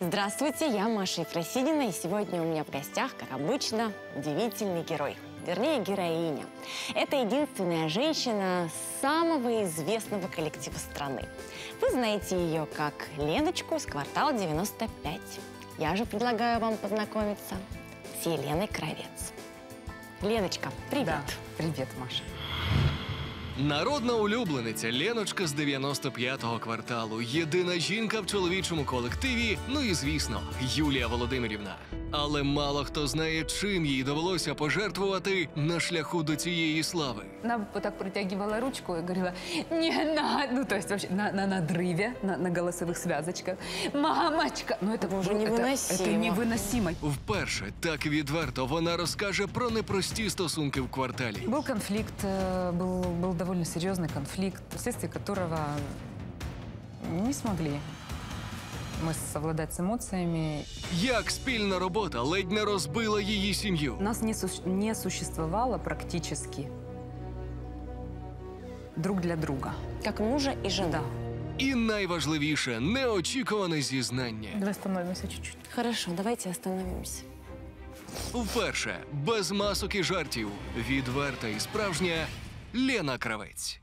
Здравствуйте, я Маша Ефросинина, и сегодня у меня в гостях, как обычно, удивительный герой. Вернее, героиня. Это единственная женщина самого известного коллектива страны. Вы знаете ее как Леночку из «Квартала 95». Я же предлагаю вам познакомиться с Еленой Кравец. Леночка, привет. Да, привет, Маша. Народна улюблениця Леночка з 95-го кварталу. Єдина жінка в чоловічому колективі, ну і, звісно, Юлія Володимирівна. Але мало хто знає, чим їй довелося пожертвувати на шляху до цієї слави. Вона так протягивала ручку і говорила, ну, то есть, вообще, на надрыве, на голосовых связочках. Мамочка! Ну, это Боже, невыносимо. Это невыносимо. Вперше, так відверто, вона розкаже про непрості стосунки в кварталі. Був конфлікт, був довольно серйозний конфлікт, вследствие которого не змогли ми совладати з емоціями. Як спільна робота ледь не розбила її сім'ю. Нас не существувало практично друг для друга. Як мужа і жена. І найважливіше – неочікуване зізнання. Давай остановимося чуть-чуть. Хорошо, давайте остановимося. Вперше, без масок і жартів, відверта і справжня Лена Кравець.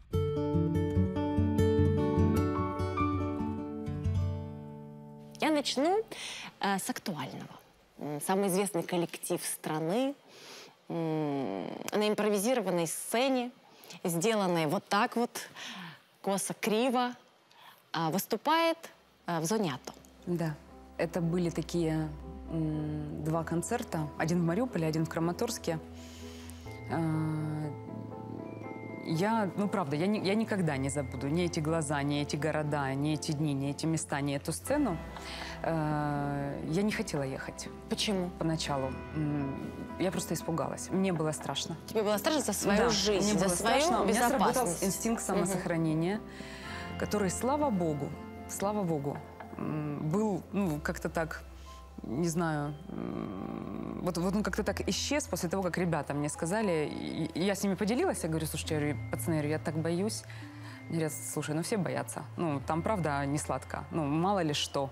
Я начну с актуального. Самый известный коллектив страны на импровизированной сцене, сделанной вот так вот, косо-криво, выступает в зоне АТО. Да, это были такие два концерта. Один в Мариуполе, один в Краматорске. Я никогда не забуду ни эти глаза, ни эти города, ни эти дни, ни эти места, ни эту сцену. Я не хотела ехать. Почему? Поначалу. Я просто испугалась. Мне было страшно. Тебе было страшно за свою жизнь, мне за свою безопасность? У меня сработал инстинкт самосохранения, который, слава богу, был как-то так... Не знаю, вот он как-то так исчез после того, как ребята мне сказали. Я с ними поделилась, я говорю, слушайте, пацаны, я так боюсь. Они говорят, слушай, ну все боятся. Ну, там правда не сладко, ну, мало ли что.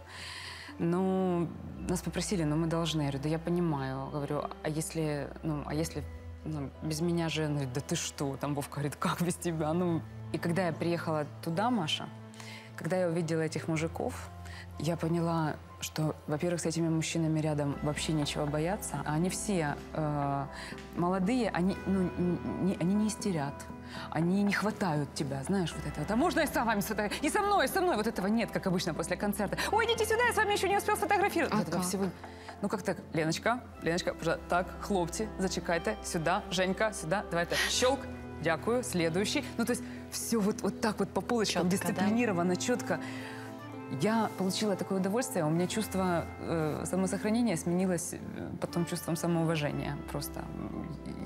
Ну, нас попросили, но мы должны. Я говорю, да я понимаю. Говорю, а если без меня же? Она говорит, да ты что? Там Вовка говорит, как без тебя? Ну, и когда я приехала туда, Маша, когда я увидела этих мужиков, я поняла, что, во-первых, с этими мужчинами рядом вообще нечего бояться. Они все молодые, они не истерят, они не хватают тебя, знаешь, вот это. А можно я с вами сфотографирую? И со мной, вот этого нет, как обычно после концерта. Ой, идите сюда, я с вами еще не успел сфотографировать. Вот этого всего. Ну как так, Леночка, пожалуйста, так, хлопцы, зачекайте, сюда, Женька, сюда, давай так, щелк. Дякую, следующий. Ну то есть все вот так вот по полочкам, четко, дисциплинированно, да? Четко. Я получила такое удовольствие, у меня чувство самосохранения сменилось потом чувством самоуважения просто.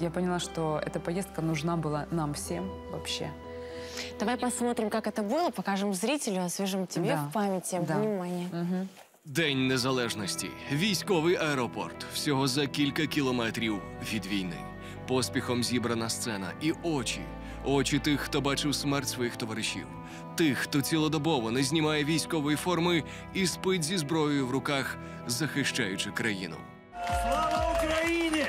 Я поняла, что эта поездка нужна была нам всем вообще. Давай посмотрим, как это было, покажем зрителю, освежим тебе в памяти, внимание. Угу. День Незалежності. Військовий аеропорт. Всього за кілька кілометрів від війни. Поспіхом зібрана сцена і очі. Очі тих, хто бачив смерть своїх товаришів. Тих, хто цілодобово не знімає військової форми і спить зі зброєю в руках, захищаючи країну. Слава Україні!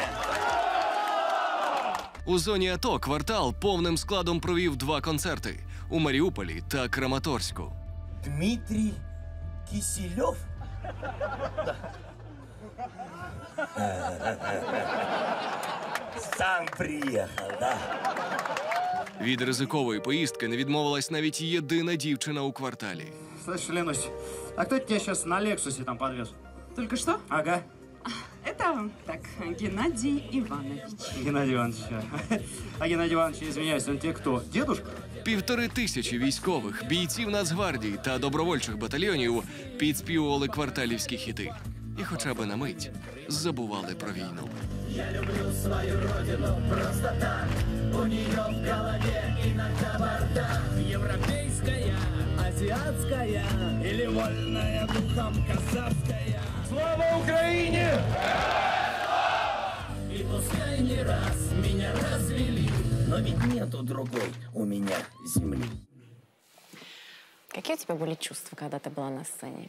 У зоні АТО квартал повним складом провів два концерти – у Маріуполі та Краматорську. Дмитрий Киселёв? Сам приїхав, да. Від ризикової поїздки не відмовилась навіть єдина дівчина у кварталі. Слышь, Ленусь, а хто тебе зараз на Лексусі там підвіз? Тільки що? Ага. Це, так, Геннадій Іванович. Геннадій Іванович. А Геннадій Іванович, извиняюсь, він тебе хто? Дедушка? 1500 військових, бійців Нацгвардії та добровольчих батальйонів підспівували кварталівські хіти. І хоча б на мить забували про війну. Я люблю свою родину просто так. У нее в голове иногда бардак. Европейская, азиатская или вольная духом казахская. Слава Украине! И пускай не раз меня развели, но ведь нету другой у меня земли. Какие у тебя были чувства, когда ты была на сцене?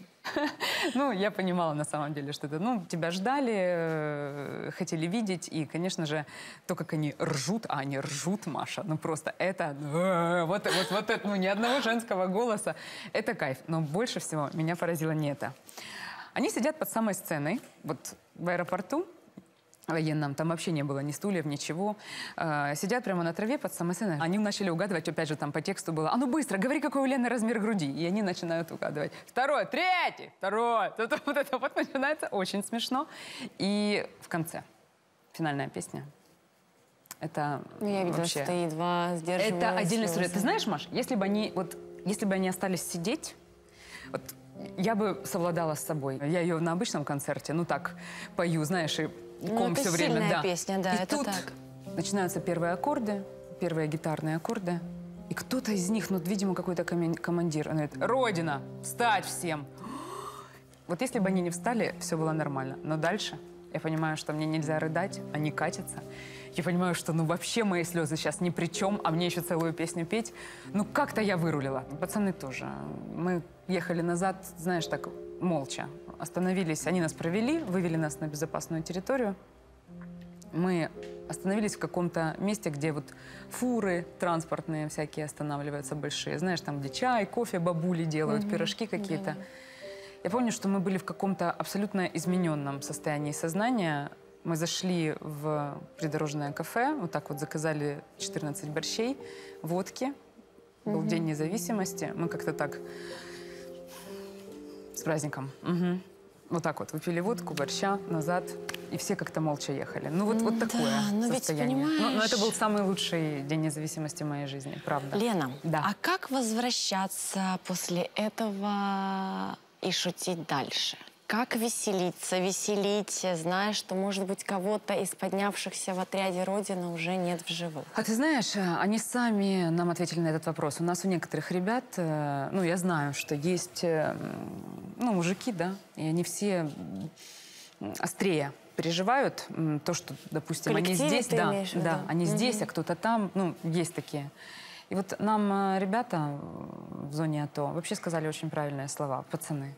Ну, я понимала на самом деле, что это, ну, тебя ждали, хотели видеть, и, конечно же, то, как они ржут, а они ржут, Маша, ну, просто это, вот это, ну, ни одного женского голоса, это кайф. Но больше всего меня поразило не это. Они сидят под самой сценой, вот в аэропорту военном, там вообще не было ни стульев, ничего. Сидят прямо на траве под самой сценой. Они начали угадывать, опять же, там по тексту было: а ну быстро, говори, какой у Лены размер груди. И они начинают угадывать. Второй, третий, второй. Вот это вот начинается очень смешно. И в конце, финальная песня. Это я видела, вообще... что едва сдерживала. Это отдельная история. Ты знаешь, Маш, если бы они, вот, если бы они остались сидеть, вот, я бы совладала с собой. Я ее на обычном концерте, ну так, пою, знаешь, и... Ну, это все время, сильная, да, песня, да, и это тут так. Начинаются первые аккорды, первые гитарные аккорды. И кто-то из них, ну, видимо, какой-то командир, он говорит: «Родина, встать всем!» Вот если бы они не встали, все было нормально. Но дальше я понимаю, что мне нельзя рыдать, они катятся. Я понимаю, что, ну, вообще мои слезы сейчас ни при чем, а мне еще целую песню петь. Ну, как-то я вырулила. Пацаны тоже. Мы ехали назад, знаешь, так молча. Остановились, они нас провели, вывели нас на безопасную территорию. Мы остановились в каком-то месте, где вот фуры транспортные всякие останавливаются большие. Знаешь, там, где чай, кофе бабули делают, пирожки какие-то. Я помню, что мы были в каком-то абсолютно измененном состоянии сознания. Мы зашли в придорожное кафе, вот так вот заказали 14 борщей, водки. Был День независимости. Мы как-то так... С праздником. Вот так вот. Выпили водку, борща, назад. И все как-то молча ехали. Ну, вот, вот такое, да, но состояние. Ведь, понимаешь... но это был самый лучший день независимости моей жизни, правда. Лена, да. А как возвращаться после этого и шутить дальше? Как веселиться, веселить, зная, что, может быть, кого-то из поднявшихся в отряде «Родина» уже нет в живых? А ты знаешь, они сами нам ответили на этот вопрос. У нас у некоторых ребят, ну, я знаю, что есть, ну, мужики, да, и они все острее переживают то, что, допустим, они здесь, да, да, они здесь, а кто-то там, ну, есть такие. И вот нам ребята в зоне АТО вообще сказали очень правильные слова: пацаны,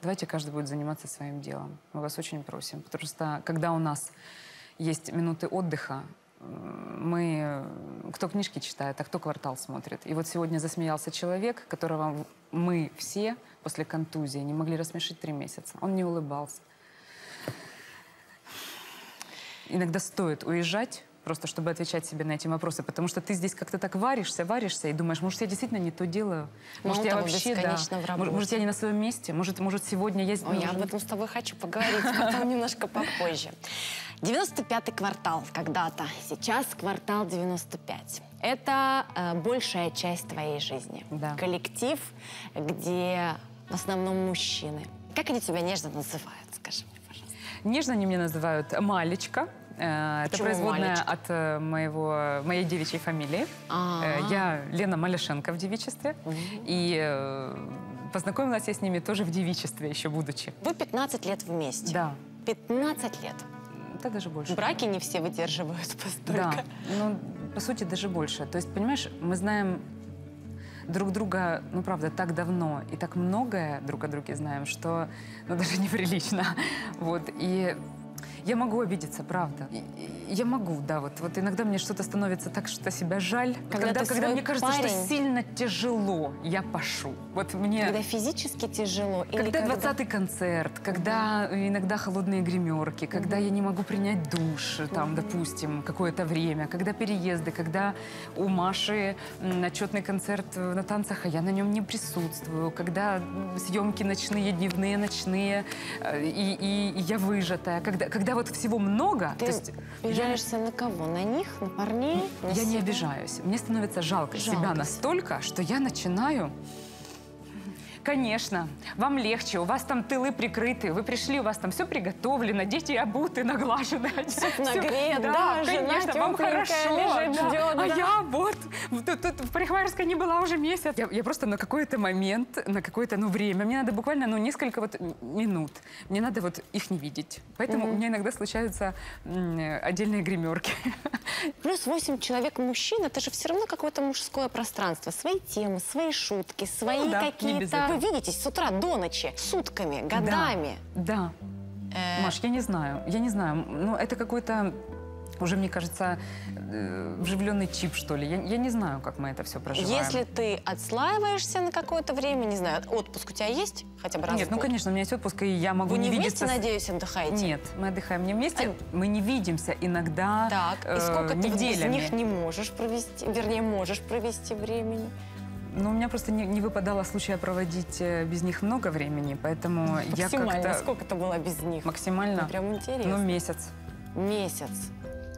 давайте каждый будет заниматься своим делом. Мы вас очень просим. Потому что, когда у нас есть минуты отдыха, мы... Кто книжки читает, а кто «Квартал» смотрит. И вот сегодня засмеялся человек, которого мы все после контузии не могли рассмешить 3 месяца. Он не улыбался. Иногда стоит уезжать, просто чтобы отвечать себе на эти вопросы. Потому что ты здесь как-то так варишься, варишься и думаешь: может, я действительно не то делаю? Может, я вообще, да, может, я не на своем месте? Может, сегодня я... Ой, я об этом с тобой хочу поговорить, потом немножко попозже. 95-й квартал когда-то, сейчас квартал 95. Это большая часть твоей жизни. Да. Коллектив, где в основном мужчины. Как они тебя нежно называют, скажи мне, пожалуйста? Нежно они меня называют «Малечка». Это производная от моей девичьей фамилии. Я Лена Малешенко в девичестве. И познакомилась я с ними тоже в девичестве, еще будучи. Вы 15 лет вместе. Да. 15 лет. Да, даже больше. Браки не все выдерживают постолько. Да, ну, по сути, даже больше. То есть, понимаешь, мы знаем друг друга, ну, правда, так давно и так многое друг о друге знаем, что, ну, даже неприлично. Вот, и... Я могу обидеться, правда. Я могу, да. Вот иногда мне что-то становится так, что себя жаль. Когда мне кажется, что сильно тяжело, я пошу. Вот мне... Когда физически тяжело? Когда 20-й концерт, когда иногда холодные гримерки, когда я не могу принять душ, там, допустим, какое-то время, когда переезды, когда у Маши отчетный концерт на танцах, а я на нем не присутствую, когда съемки ночные, дневные, ночные, и я выжатая, когда вот всего много... Ты обижаешься на кого? На них? На парней? Я не обижаюсь. Мне становится жалко себя настолько, что я начинаю... Конечно, вам легче, у вас там тылы прикрыты, вы пришли, у вас там все приготовлено, дети обуты, наглажены. Суп нагрет, да, конечно, вам хорошо. Лежит, да. Ждет, да. А я вот, тут в парикмахерской не была уже месяц. Я просто на какой-то момент, на какое-то время, мне надо буквально несколько минут, мне надо их не видеть. Поэтому у меня иногда случаются отдельные гримерки. Плюс 8 человек мужчин, это же все равно какое-то мужское пространство. Свои темы, свои шутки, свои какие-то... Вы видитесь с утра до ночи, сутками, годами. Да. Маш, я не знаю. Ну, это какой-то... Уже, мне кажется, вживленный чип, что ли. Я не знаю, как мы это все проживаем. Если ты отслаиваешься на какое-то время, не знаю, отпуск у тебя есть хотя бы раз? Нет, ну, конечно, у меня есть отпуск, и я могу не видеться. Вы не вместе, надеюсь, отдыхаете? Нет, мы отдыхаем не вместе, мы не видимся иногда неделями. Так, и сколько ты из них не можешь провести, вернее, можешь провести времени? Ну, у меня просто не выпадало случая проводить без них много времени, поэтому я как-то... Максимально, сколько ты была без них? Максимально? Прям интересно. Ну, месяц. Месяц.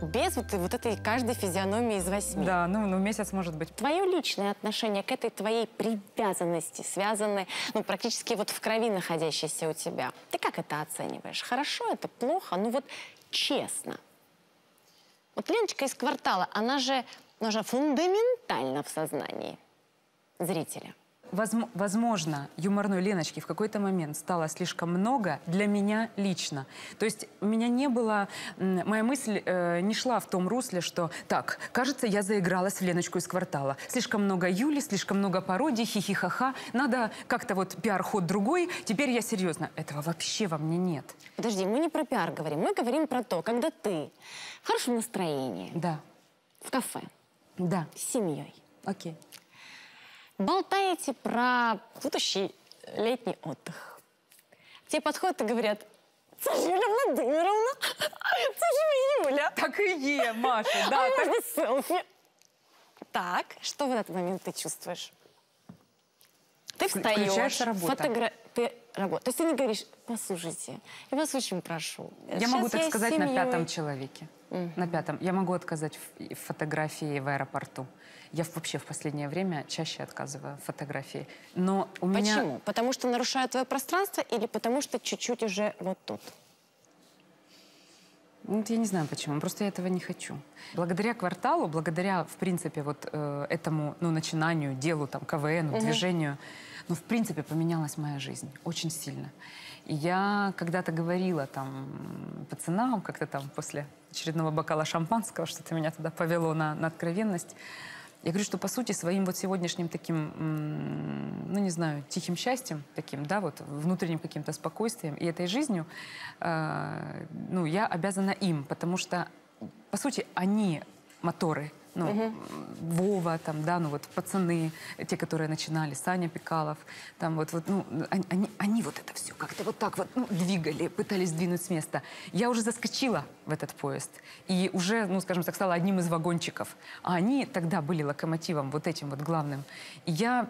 Без этой каждой физиономии из 8. Да, ну месяц может быть. Твое личное отношение к этой твоей привязанности, связанной, ну, практически в крови находящейся у тебя. Ты как это оцениваешь? Хорошо это, плохо? Ну, честно. Леночка из «Квартала», она же фундаментальна в сознании зрителя. Возможно, юморной Леночки в какой-то момент стало слишком много для меня лично. То есть у меня не было... Моя мысль не шла в том русле, что так, кажется, я заигралась в Леночку из «Квартала». Слишком много Юли, слишком много пародий, хихихаха. Надо как-то пиар-ход другой. Теперь я серьезно. Этого вообще во мне нет. Подожди, мы не про пиар говорим. Мы говорим про то, когда ты в хорошем настроении. Да. В кафе. Да. С семьей. Окей. Болтаете про будущий летний отдых. Тебе подходят и говорят: «Это же Юлия Владимировна, это же Юля». Так и е, Маша, да. А можно селфи? Так, что в этот момент ты чувствуешь? Ты встаешь, фотографируешь. То есть ты не говоришь: «Послушайте, я вас очень прошу». Я могу так сказать на пятом человеке. На пятом. Я могу отказать в фотографии в аэропорту. Я вообще в последнее время чаще отказываю в фотографии. Но у меня... Почему? Потому что нарушаю твое пространство или потому что чуть-чуть уже тут? Вот я не знаю почему, просто я этого не хочу. Благодаря «Кварталу», благодаря, в принципе, этому начинанию, делу, КВН, движению, в принципе, поменялась моя жизнь очень сильно. И я когда-то говорила пацанам, как-то после очередного бокала шампанского, что-то меня туда повело на откровенность. Я говорю, что, по сути, своим сегодняшним таким, ну, не знаю, тихим счастьем, таким, да, внутренним каким-то спокойствием и этой жизнью, ну, я обязана им, потому что, по сути, они моторы. Ну, Вова, пацаны, те, которые начинали, Саня Пикалов, они это все как-то двигали, пытались двинуть с места. Я уже заскочила в этот поезд и уже, ну, скажем так, стала одним из вагончиков. А они тогда были локомотивом, этим главным. И я,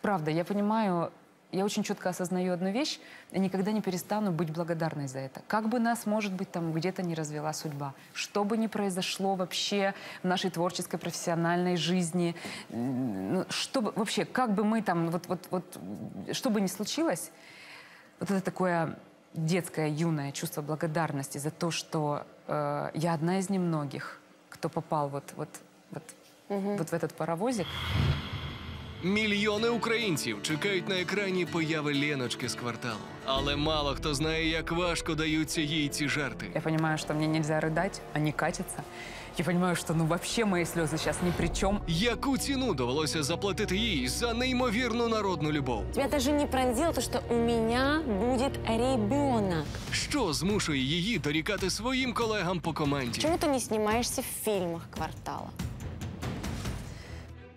правда, я понимаю, я очень четко осознаю одну вещь, я никогда не перестану быть благодарной за это. Как бы нас, может быть, где-то не развела судьба, что бы ни произошло вообще в нашей творческой, профессиональной жизни, чтобы, вообще, как бы мы что бы ни случилось, это такое детское, юное чувство благодарности за то, что я одна из немногих, кто попал в этот паровозик. Мільйони українців чекають на екрані появи Леночки з «Кварталу». Але мало хто знає, як важко даються їй ці жарти. Я розумію, що мені не можна ридати, а не катитися. Я розумію, що, ну, взагалі мої сльози зараз ні при чому. Яку ціну довелося заплатити їй за неймовірну народну любов? Тебе навіть не пронзило те, що у мене буде дитина. Що змушує її дорікати своїм колегам по команді? Чому ти не знімаєшся в фільмах «Квартала»?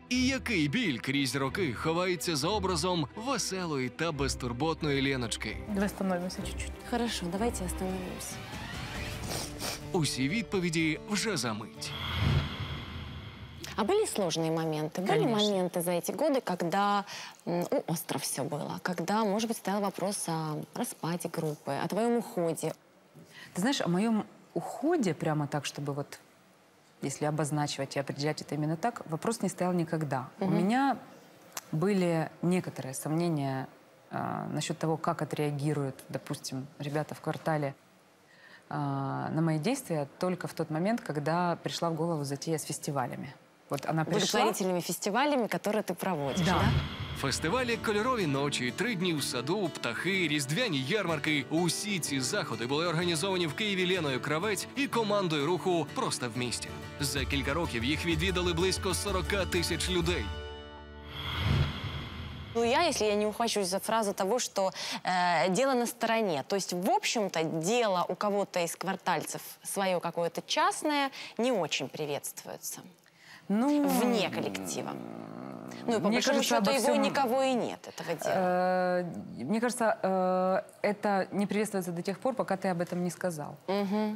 І який біль крізь роки ховається за образом веселої та безтурботної Леночки? Давай остановимося чуть-чуть. Хорошо, давайте остановимося. Усі відповіді вже за мить. А были сложные моменты? Конечно. Были моменты за эти годы, когда остро все было? Когда, может быть, стоял вопрос о распаде группы, о твоем уходе? Ты знаешь, о моем уходе прямо так, чтобы если обозначивать и определять это именно так, вопрос не стоял никогда. У меня были некоторые сомнения насчет того, как отреагируют, допустим, ребята в квартале на мои действия только в тот момент, когда пришла в голову затея с фестивалями. Вот она пришла... Благотворительными фестивалями, которые ты проводишь, да? Фестивалі «Кольорові ночі», «Три дні в саду», «Птахи», «Різдвяні ярмарки» – усі ці заходи були організовані в Києві Леною Кравець і командою руху «Просто в місті». За кілька років їх відвідали близько 40 000 людей. Ну, если я не ухвачусь за фразу того, что дело на стороне. То есть, в общем-то, дело у кого-то из квартальцев свое какое-то частное не очень приветствуется. Ну, вне коллектива. Ну, и по большому счету, его никого и нет, этого дела. Мне кажется, это не приветствуется до тех пор, пока ты об этом не сказал.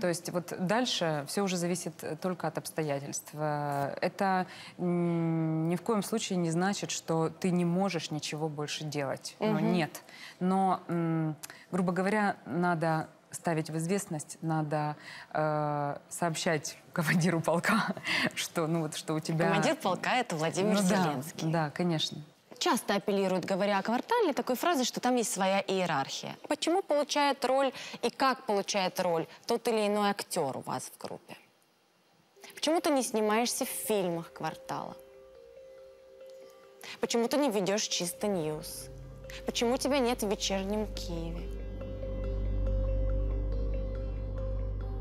То есть, вот дальше все уже зависит только от обстоятельств. Это ни в коем случае не значит, что ты не можешь ничего больше делать. Но нет. Но, грубо говоря, надо... ставить в известность, надо сообщать командиру полка, что, ну, вот, что у тебя... Командир полка – это Владимир Зеленский. Да, конечно. Часто апеллируют, говоря о квартале, такой фразой, что там есть своя иерархия. Почему получает роль и как получает роль тот или иной актер у вас в группе? Почему ты не снимаешься в фильмах квартала? Почему ты не ведешь чисто ньюс? Почему тебя нет в «Вечернем Киеве»?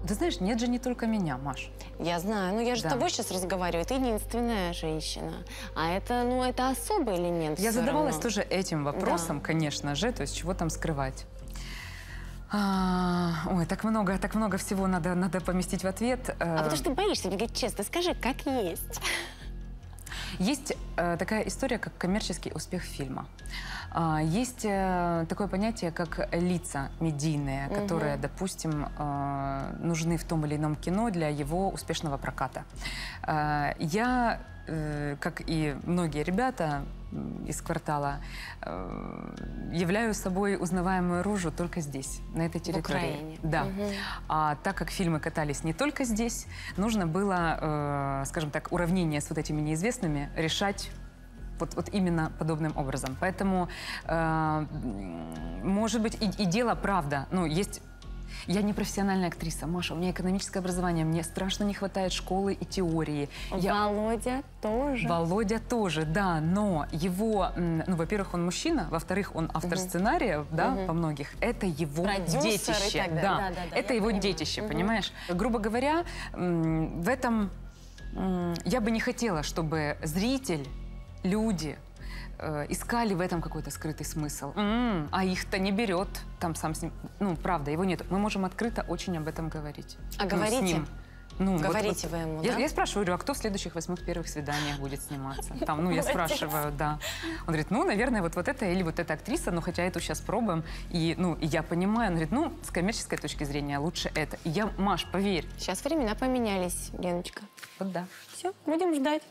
Ты знаешь, нет же не только меня, Маш. Я знаю, но я же с тобой сейчас разговариваю, ты единственная женщина. А это, ну, это особый элемент. Я задавалась тоже этим вопросом, конечно же, то есть чего там скрывать. Ой, так много всего надо поместить в ответ. А потому что ты боишься, мне говорит, честно, скажи, как есть. Есть такая история, как коммерческий успех фильма. Есть такое понятие, как лица медийные, которые, допустим, нужны в том или ином кино для его успешного проката. Я, как и многие ребята из квартала, являю собой узнаваемую рожу только здесь, на этой территории. В Украине. Да. А так как фильмы катались не только здесь, нужно было, скажем так, уравнение с вот этими неизвестными решать вот именно подобным образом. Поэтому, может быть, и дело правда, ну, есть... Я не профессиональная актриса, Маша, у меня экономическое образование, мне страшно не хватает школы и теории. Володя тоже. Володя тоже, да, но его, ну, во-первых, он мужчина, во-вторых, он автор сценариев, да, по многих. Это его детище, да, это его детище, понимаешь? Грубо говоря, в этом я бы не хотела, чтобы зритель, люди... искали в этом какой-то скрытый смысл. А их-то не берет. Там сам с ним... Ну, правда, его нет. Мы можем открыто очень об этом говорить. А ну, говорите? С ним. Ну, говорите вы ему, да? Я спрашиваю, а кто в следующих 8 первых свиданиях будет сниматься? Там, ну, я спрашиваю, да. Он говорит, ну, наверное, вот это или вот эта актриса, но хотя эту сейчас пробуем. И, ну, я понимаю. Он говорит, ну, с коммерческой точки зрения лучше это. И я, Маш, поверь. Сейчас времена поменялись, Леночка. Вот да. Все, будем ждать.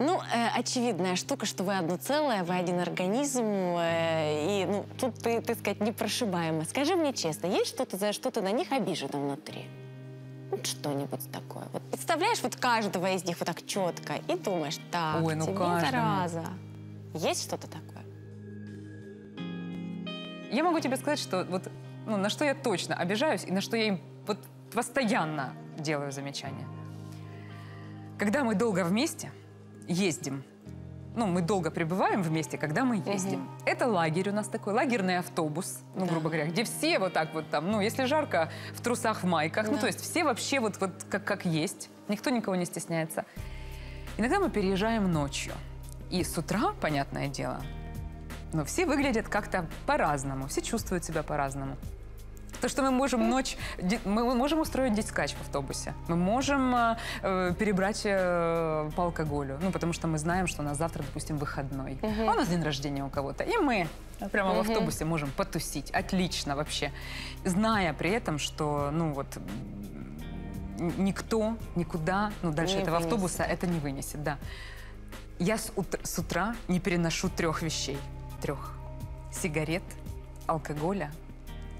Ну, очевидная штука, что вы одно целое, вы один организм, и ну, тут ты, так сказать, непрошибаема. Скажи мне честно, есть что-то, за что ты на них обижена внутри? Вот что-нибудь такое. Вот представляешь вот каждого из них вот так четко и думаешь, так, ой, ну тебе зараза. Есть что-то такое? Я могу тебе сказать, что вот, ну, на что я точно обижаюсь и на что я им вот постоянно делаю замечания. Когда мы долго вместе... ездим. Ну, мы долго пребываем вместе, когда мы ездим. Это лагерь у нас такой, лагерный автобус, ну, грубо говоря, где все вот так вот там, ну, если жарко, в трусах, в майках. Ну, то есть все вообще вот как есть. Никто никого не стесняется. Иногда мы переезжаем ночью. И с утра, понятное дело, но все выглядят как-то по-разному, все чувствуют себя по-разному. То, что мы можем ночь... Мы можем устроить дискач в автобусе. Мы можем перебрать по алкоголю. Ну, потому что мы знаем, что у нас завтра, допустим, выходной. А у нас день рождения у кого-то. И мы прямо в автобусе можем потусить. Отлично вообще. Зная при этом, что, ну, вот... Никто никуда, ну, дальше не этого автобуса это не вынесет, да. Я с утра не переношу 3 вещей. 3. Сигарет, алкоголя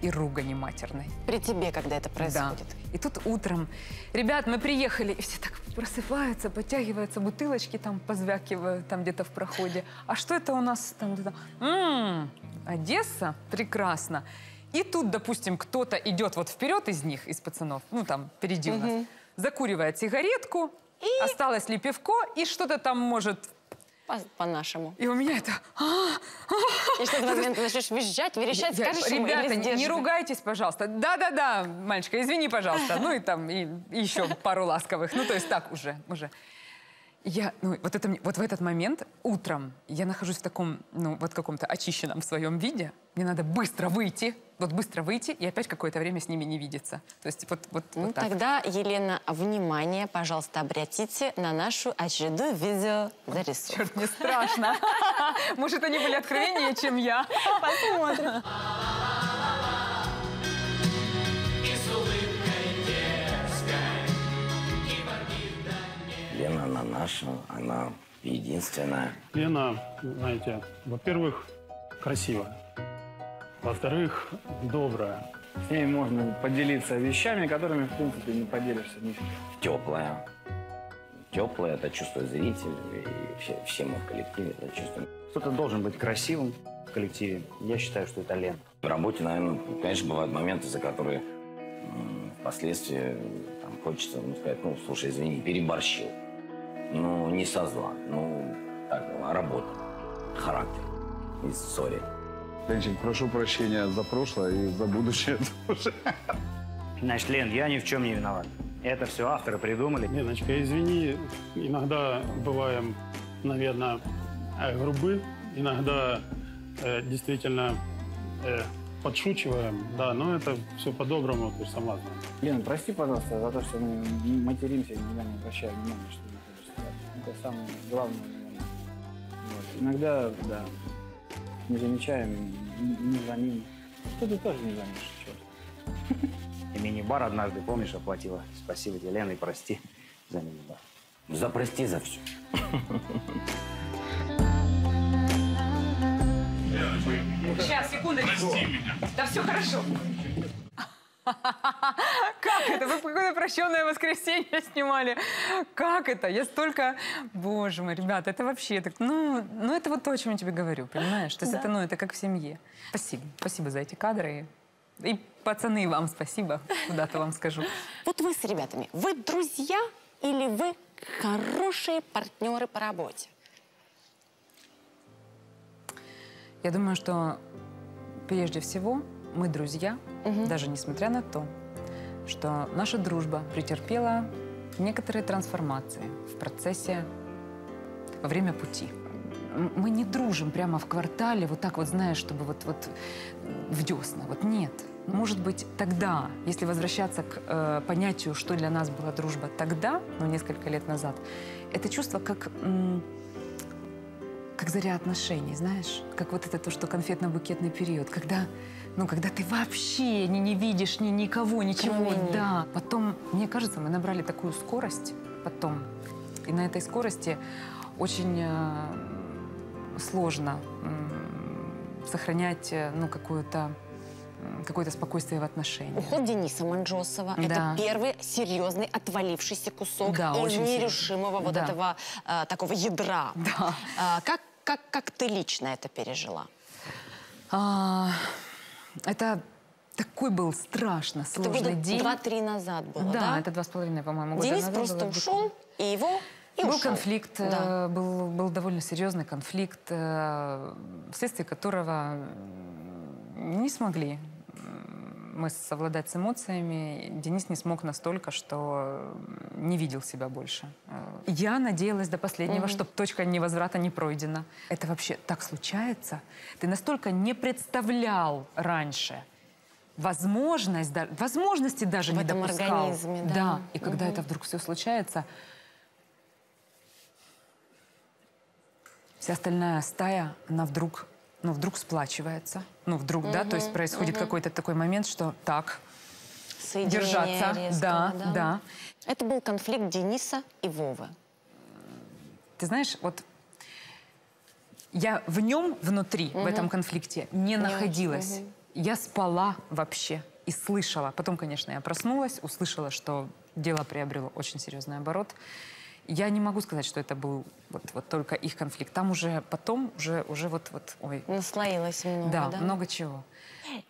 и ругани матерной. При тебе, когда это происходит. Да. И тут утром, ребят, мы приехали, и все так просыпаются, подтягиваются, бутылочки там позвякивают там где-то в проходе. А что это у нас там? Одесса? Прекрасно. И тут, допустим, кто-то идет вот вперед из них, из пацанов, ну там впереди у нас, закуривает сигаретку, и... осталось ли пивко, и что-то там может... По-нашему. И у меня это... И что-то в момент начнешь визжать, верещать, скажешь ему, ребята, не ругайтесь, пожалуйста. Да-да-да, мальчика, извини, пожалуйста. Ну и там еще пару ласковых. Ну то есть так уже. Я, ну, вот в этот момент утром я нахожусь в таком, ну, вот каком-то очищенном своем виде. Мне надо быстро выйти и опять какое-то время с ними не видеться. То есть вот так. Тогда, Елена, внимание, пожалуйста, обратите на нашу очередную видеозарисовку. Черт, не страшно. Может, они были откровеннее, чем я. Посмотрим. Лена, она наша, она единственная. Лена, знаете, во-первых, красивая, во-вторых, добрая. С ней можно поделиться вещами, которыми, в принципе, не поделишься ничем. Теплая. Теплая – это чувство зрителя, и все мы в коллективе это чувствуем. Кто-то должен быть красивым в коллективе. Я считаю, что это Лена. В работе, наверное, конечно, бывают моменты, за которые впоследствии там, хочется сказать, ну, слушай, извини, переборщил. Ну, не со зла, ну, так, работа, характер и ссори. Ленчик, прошу прощения за прошлое и за будущее тоже. Значит, Лен, я ни в чем не виноват. Это все авторы придумали. Леночка, извини, иногда бываем, наверное, грубы, иногда действительно подшучиваем, да, но это все по-доброму, ты сама знаешь. Лена, прости, пожалуйста, за то, что мы материмся и никогда не обращаем внимания, что мы это самое главное. Вот. Иногда, да, не замечаем, не замим. Что ты тоже не замишь, черт. И мини-бар однажды, помнишь, оплатила. Спасибо тебе, Лена, и прости за мини-бар. За прости за все. Сейчас, секундочку. Прости меня. Да все хорошо. Как это? Вы какое-то прощенное воскресенье снимали. Как это? Я столько... Боже мой, ребята, это вообще... Так... Ну, это вот то, о чем я тебе говорю, понимаешь? То есть да. Это, ну, это как в семье. Спасибо. Спасибо за эти кадры. И, пацаны, вам спасибо. Куда-то вам скажу. Вот вы с ребятами, вы друзья или вы хорошие партнеры по работе? Я думаю, что прежде всего мы друзья, даже несмотря на то, что наша дружба претерпела некоторые трансформации в процессе, во время пути. Мы не дружим прямо в квартале, вот так вот, знаешь, чтобы вот в десна, вот нет. Может быть, тогда, если возвращаться к понятию, что для нас была дружба тогда, ну, несколько лет назад, это чувство как заря отношений, знаешь, как вот это то, что конфетно-букетный период, когда ты вообще не видишь никого, ничего, да. Потом, мне кажется, мы набрали такую скорость потом, и на этой скорости очень сложно сохранять, ну, какое-то спокойствие в отношениях. Уход Дениса Манджосова, да. Это первый серьезный отвалившийся кусок, да, из нерешимого вот, да, этого такого ядра. Да. Как ты лично это пережила? Это такой был страшно сложный день. 2-3 назад было, да? Да, это 2,5, по-моему, года назад. Денис просто ушел, и его... Был конфликт, да. был довольно серьезный конфликт, вследствие которого не смогли мы совладать с эмоциями. Денис не смог настолько, что не видел себя больше. Я надеялась до последнего, что точка невозврата не пройдена. Это вообще так случается? Ты настолько не представлял раньше возможности даже не допускал. В этом организме, да. Да, и когда это вдруг все случается, вся остальная стая, она вдруг сплачивается. Да, то есть происходит какой-то такой момент, что так, держаться, резкого, да. Это был конфликт Дениса и Вовы. Ты знаешь, вот я в нем, внутри, в этом конфликте не находилась. Я спала вообще и слышала. Потом, конечно, я проснулась, услышала, что дело приобрело очень серьезный оборот. Я не могу сказать, что это был вот только их конфликт. Там уже потом, уже ой. Наслоилось много, да? Много чего.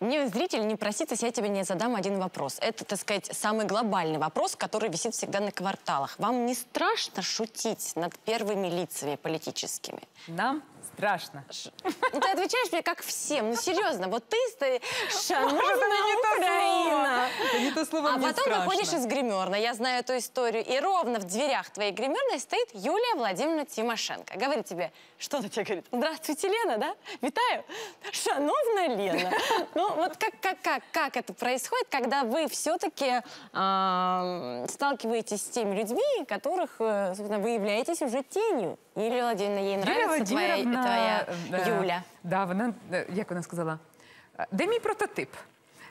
Зритель не просит, если я тебе не задам один вопрос. Это, так сказать, самый глобальный вопрос, который висит всегда на кварталах. Вам не страшно шутить над первыми лицами политическими? Нам страшно. Ну, ты отвечаешь мне, как всем. Ну, серьезно, вот ты шанурная Украина. Это не то слово, а потом выходишь из гримерной, я знаю эту историю, и ровно в дверях твоей гримерной стоит Юлия Владимировна Тимошенко. Говорит тебе, что она тебе говорит? Здравствуйте, Лена, да? Витаю. Шановная Лена. Ну, вот как это происходит, когда вы все-таки сталкиваетесь с теми людьми, которых, собственно, вы являетесь уже тенью? Юлия Владимировна, ей нравится твоя Юля. Да, вона, як вона сказала, де мій прототип?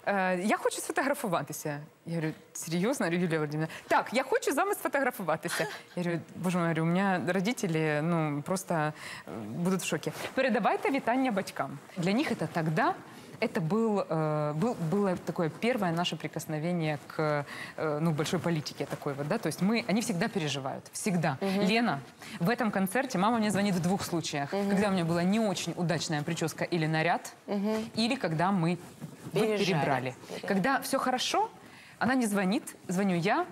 Я хочу сфотографуватися. Я говорю, серьезно, Юлия Владимировна? Так, я хочу за вас сфотографуватися. Я говорю, боже мой, у меня родители, ну, просто будут в шоке. Передавайте вітання батькам. Для них это тогда... Это было такое первое наше прикосновение к большой политике такой вот, да, то есть они всегда переживают, всегда. Лена, в этом концерте мама мне звонит в двух случаях, когда у меня была не очень удачная прическа или наряд, или когда мы перебрали. Когда все хорошо, она не звонит, звоню я.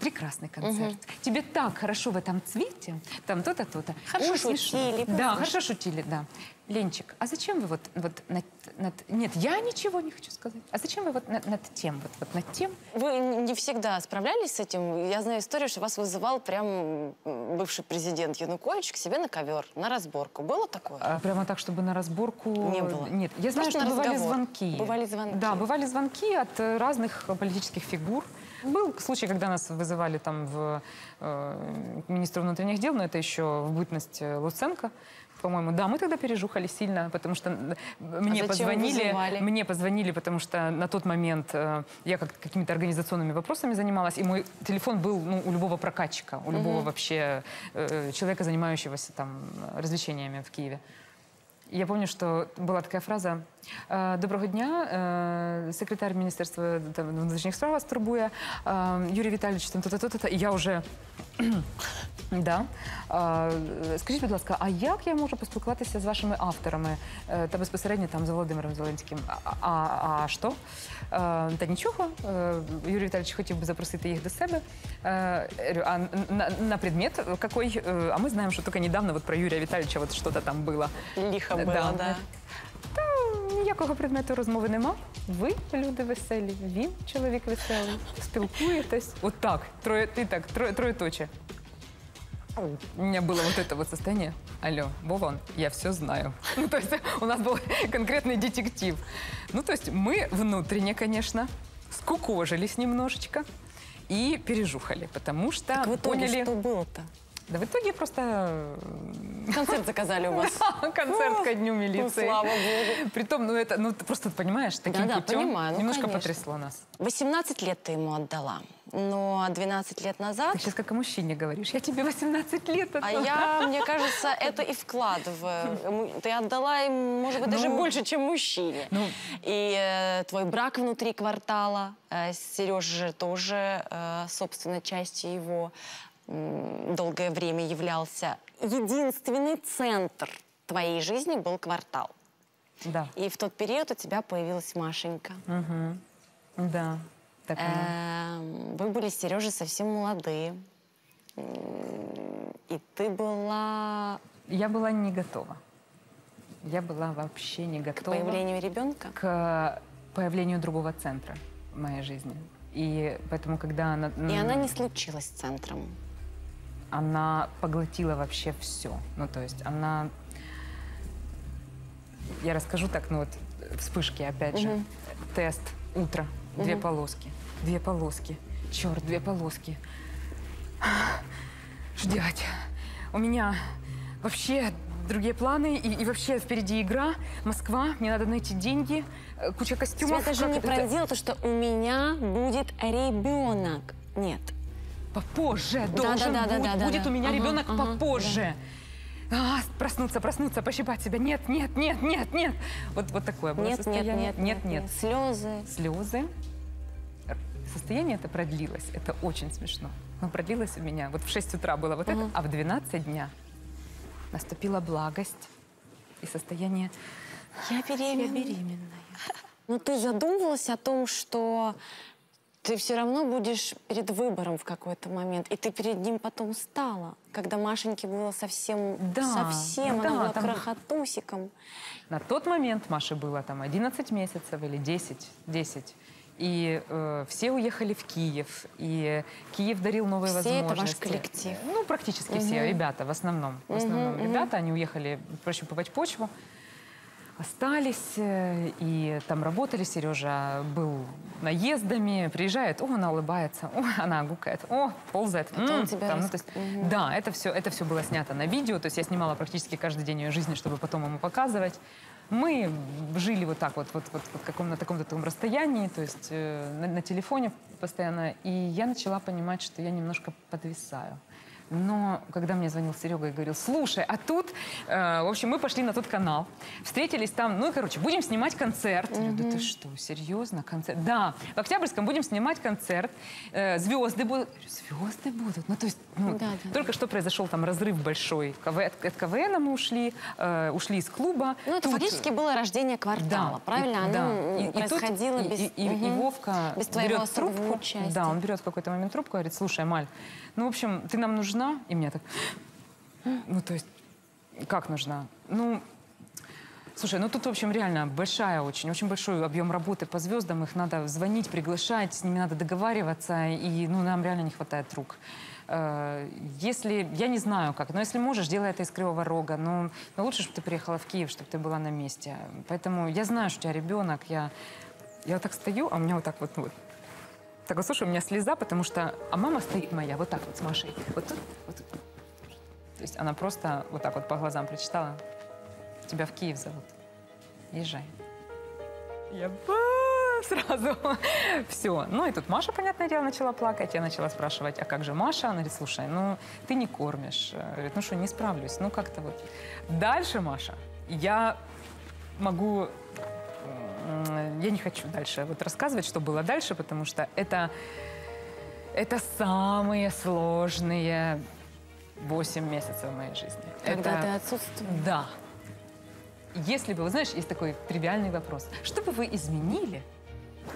Прекрасный концерт. Тебе так хорошо в этом цвете, там то-то, то-то. Хорошо шутили. Да, хорошо шутили, да. Ленчик, а зачем вы Нет, я ничего не хочу сказать. А зачем вы над тем? Вы не всегда справлялись с этим. Я знаю историю, что вас вызывал прям бывший президент Янукович к себе на ковер, на разборку. Было такое? Прямо так, чтобы на разборку... Не было. Нет, я знаю, что бывали звонки. Бывали звонки. Да, бывали звонки от разных политических фигур. Был случай, когда нас вызывали там в министра внутренних дел, но это еще в бытность Луценко, по-моему. Да, мы тогда пережухали сильно, потому что мне позвонили, потому что на тот момент я какими-то организационными вопросами занималась, и мой телефон был у любого прокатчика, у любого вообще человека, занимающегося там развлечениями в Киеве. Я помню, что была такая фраза: «Доброго дня, секретарь Министерства внутренних справ вас турбує, Юрій Віталійович, там то-то». І я вже, да. Скажіть, будь ласка, а як я можу поспілкуватися з вашими авторами та безпосередньо там з Володимиром Зеленським? А що? Та нічого. Юрій Віталійович хотів би запросити їх до себе. А на предмет який? А ми знаємо, що тільки недавно про Юрія Віталійовича щось там було. Лихо було, да. Ніякого предмету розмови нема. Ви люди веселі, він чоловік веселий. Спілкуєтесь. Отак, троєточе. У меня было это состояние. Алло, Вован, я все знаю. Ну, то есть у нас был конкретный детектив. Ну, то есть мы внутренне, конечно, скукожились немножечко и пережухали, потому что так в итоге поняли... Что было-то? Да в итоге просто... Концерт заказали у вас. Да, концерт ко дню милиции. Ну, слава богу. Притом, ты просто понимаешь, таким путем немножко потрясло нас. 18 лет ты ему отдала, но 12 лет назад... Ты сейчас как о мужчине говоришь, я тебе 18 лет отдала. А я, мне кажется, это и вкладываю. Ты отдала им, может быть, даже больше, чем мужчине. И твой брак внутри квартала, Сережа тоже, собственно, частью его... долгое время являлся. Единственный центр твоей жизни был квартал. Да. И в тот период у тебя появилась Машенька. Угу. Да. Так вы были с Сережей совсем молодые. И ты была... Я была не готова. Я была вообще не готова. К появлению ребенка? К появлению другого центра в моей жизни. И поэтому, когда она... И она не случилась центром. Она поглотила вообще все. Ну, то есть она... Я расскажу так, вспышки опять же. Тест, утро, две полоски. Черт, две полоски. Что делать? У меня вообще другие планы, и вообще впереди игра. Москва, мне надо найти деньги, куча костюмов. Тебя даже не пронзило то, что у меня будет ребенок. Нет. Попозже. Должен будет у меня ребенок попозже. проснуться, пощипать себя. Нет, нет, нет, нет, нет. Вот такое было состояние. Нет. Слезы. Состояние это продлилось. Это очень смешно. Но продлилось у меня. Вот в 6 утра было вот это, а в 12 дня наступила благость и состояние... Я беременна. Но ты задумывалась о том, что ты все равно будешь перед выбором в какой-то момент. И ты перед ним потом стала, когда Машеньке было совсем, она была там... крохотусиком. На тот момент Маше было там 11 месяцев или 10. И все уехали в Киев, и Киев дарил новые возможности. Это ваш коллектив? Ну, практически все ребята, в основном ребята, они уехали прощупывать почву, остались, и там работали. Сережа был наездами, приезжает, о, она улыбается, о, она гукает, о, ползает. Да, это все было снято на видео, то есть я снимала практически каждый день ее жизни, чтобы потом ему показывать. Мы жили вот так вот на таком-то таком расстоянии, то есть на телефоне постоянно, и я начала понимать, что я немножко подвисаю. Но когда мне звонил Серега и говорил, слушай, а тут, в общем, мы пошли на тот канал, встретились там, ну и, короче, будем снимать концерт. Я говорю, да ты что, серьезно, концерт? Да, в Октябрьском будем снимать концерт, звезды будут. Звезды будут? Ну, то есть, только что произошел там разрыв большой, от КВН мы ушли, ушли из клуба. Ну, это фактически было рождение квартала, правильно? Оно происходило без... И Вовка берет трубку, да, он берет в какой-то момент трубку, говорит, слушай, Маль, ну, в общем, ты нам нужна. И мне так, ну то есть, как нужна? Ну, слушай, ну тут, в общем, реально очень большой объем работы по звездам, их надо звонить, приглашать, с ними надо договариваться, и ну, нам реально не хватает рук. Если, я не знаю как, но если можешь, делай это из Кривого Рога, но лучше, чтобы ты приехала в Киев, чтобы ты была на месте. Поэтому я знаю, что у тебя ребенок, я вот так стою, а у меня вот так вот. Так, слушай, у меня слеза, потому что... А мама стоит моя вот так вот с Машей. Вот тут, вот тут. То есть она просто вот так вот по глазам прочитала. Тебя в Киев зовут. Езжай. Я сразу. Все. Ну и тут Маша, понятное дело, начала плакать. Я начала спрашивать, а как же Маша? Она говорит, слушай, ну ты не кормишь. Говорит, ну что, не справлюсь. Ну как-то вот. Дальше, Маша, я могу... Я не хочу дальше вот рассказывать, что было дальше, потому что это самые сложные 8 месяцев моей жизни. Когда ты отсутствовал? Да. Если бы, вы знаешь, есть такой тривиальный вопрос. Что бы вы изменили,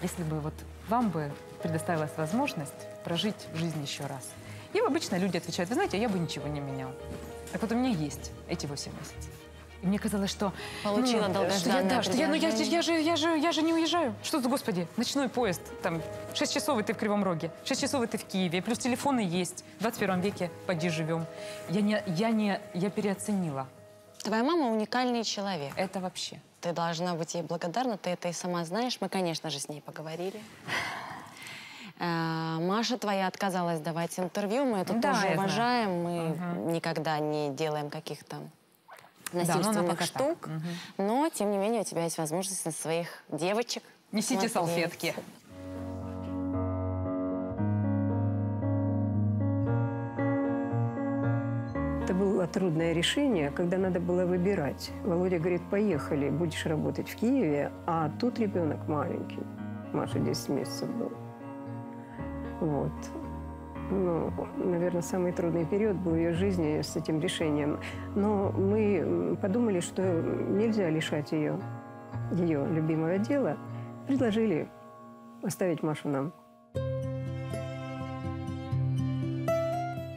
если бы вот вам бы предоставилась возможность прожить жизнь еще раз? И обычно люди отвечают, вы знаете, а я бы ничего не менял. Так вот у меня есть эти 8 месяцев. И мне казалось, что... Получила долгожданное я же не уезжаю. Что-то, господи, ночной поезд, там, 6 часов и ты в Кривом Роге, 6 часов и ты в Киеве, плюс телефоны есть. В 21 веке поди живем. Я переоценила. Твоя мама уникальный человек. Это вообще. Ты должна быть ей благодарна, ты это и сама знаешь. Мы, конечно же, с ней поговорили. Маша твоя отказалась давать интервью, мы это тоже уважаем. Мы никогда не делаем каких-то... насильственных штук, но, тем не менее, у тебя есть возможность на своих девочек. Несите салфетки. Это было трудное решение, когда надо было выбирать. Володя говорит, поехали, будешь работать в Киеве, а тут ребенок маленький. Маша 10 месяцев был. Вот. Ну, наверное, самый трудный период был в ее жизни с этим решением. Но мы подумали, что нельзя лишать ее любимого дела. Предложили оставить Машу нам.